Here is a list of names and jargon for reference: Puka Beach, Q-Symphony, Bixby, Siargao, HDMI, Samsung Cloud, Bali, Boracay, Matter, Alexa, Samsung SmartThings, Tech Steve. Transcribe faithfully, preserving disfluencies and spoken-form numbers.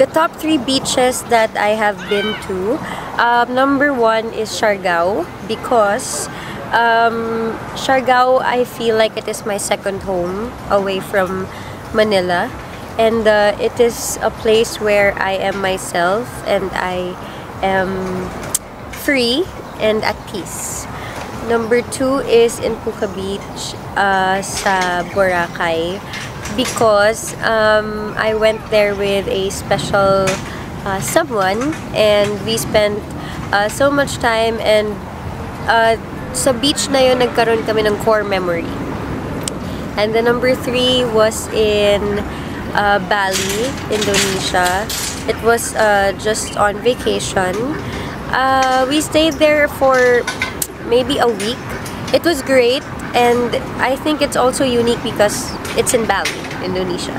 The top three beaches that I have been to, um, number one is Siargao, because um, Siargao, I feel like it is my second home away from Manila, and uh, it is a place where I am myself and I am free and at peace. Number two is in Puka Beach, uh, sa Boracay, because um, I went there with a special uh, someone, and we spent uh, so much time, and uh, sa beach na yun nagkaroon kami ng core memory. And the number three was in uh, Bali, Indonesia. It was uh, just on vacation. Uh, we stayed there for maybe a week. It was great, and I think it's also unique because it's in Bali, Indonesia.